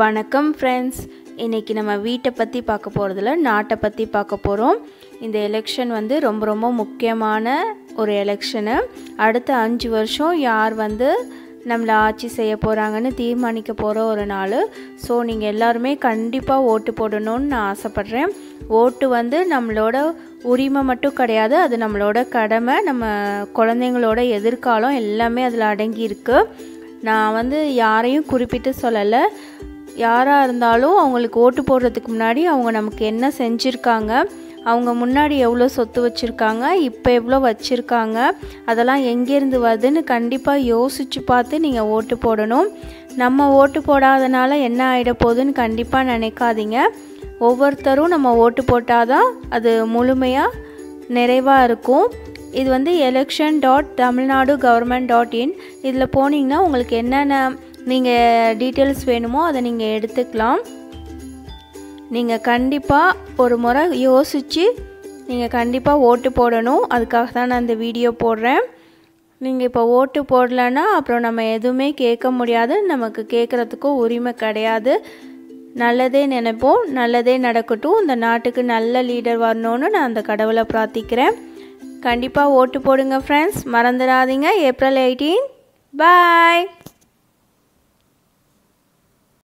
வணக்கம் ஃப்ரெண்ட்ஸ், இன்னைக்கு நம்ம வீட்டை பற்றி பார்க்க போகிறதுல நாட்டை பற்றி பார்க்க போகிறோம். இந்த எலெக்ஷன் வந்து ரொம்ப ரொம்ப முக்கியமான ஒரு எலெக்ஷனு. அடுத்த 5 வருஷம் யார் வந்து நம்மளை ஆட்சி செய்ய போகிறாங்கன்னு தீர்மானிக்க போகிற ஒரு நாள். ஸோ நீங்கள் எல்லாருமே கண்டிப்பாக ஓட்டு போடணும்னு நான் ஆசைப்பட்றேன். ஓட்டு வந்து நம்மளோட உரிமை மட்டும் கிடையாது, அது நம்மளோட கடமை. நம்ம குழந்தைங்களோட எதிர்காலம் எல்லாமே அதில் அடங்கி இருக்குது. நான் வந்து யாரையும் குறிப்பிட்டு சொல்லலை. யாராக இருந்தாலும் அவங்களுக்கு ஓட்டு போடுறதுக்கு முன்னாடி அவங்க நமக்கு என்ன செஞ்சுருக்காங்க, அவங்க முன்னாடி எவ்வளோ சொத்து வச்சுருக்காங்க, இப்போ எவ்வளோ வச்சுருக்காங்க, அதெல்லாம் எங்கேருந்து வருதுன்னு கண்டிப்பாக யோசித்து பார்த்து நீங்கள் ஓட்டு போடணும். நம்ம ஓட்டு போடாதனால என்ன ஆகிட போகுதுன்னு கண்டிப்பாக நினைக்காதீங்க. ஒவ்வொருத்தரும் நம்ம ஓட்டு போட்டால் தான் அது முழுமையாக நிறைவாக இருக்கும். இது வந்து election.tamilnadu.government.in, இதில் போனீங்கன்னா உங்களுக்கு என்னென்ன நீங்கள் டீட்டெயில்ஸ் வேணுமோ அதை நீங்கள் எடுத்துக்கலாம். நீங்கள் கண்டிப்பாக ஒரு முறை யோசித்து நீங்கள் கண்டிப்பாக ஓட்டு போடணும். அதுக்காக தான் நான் இந்த வீடியோ போடுறேன். நீங்கள் இப்போ ஓட்டு போடலைன்னா அப்புறம் நம்ம எதுவுமே கேட்க முடியாது. நமக்கு கேட்குறதுக்கும் உரிமை கிடையாது. நல்லதே நினைப்போம், நல்லதே நடக்கட்டும். இந்த நாட்டுக்கு நல்ல லீடர் வரணும்னு நான் அந்த கடவுளை பிரார்த்திக்கிறேன். கண்டிப்பாக ஓட்டு போடுங்க ஃப்ரெண்ட்ஸ், மறந்துடாதீங்க. April 18. பாய்.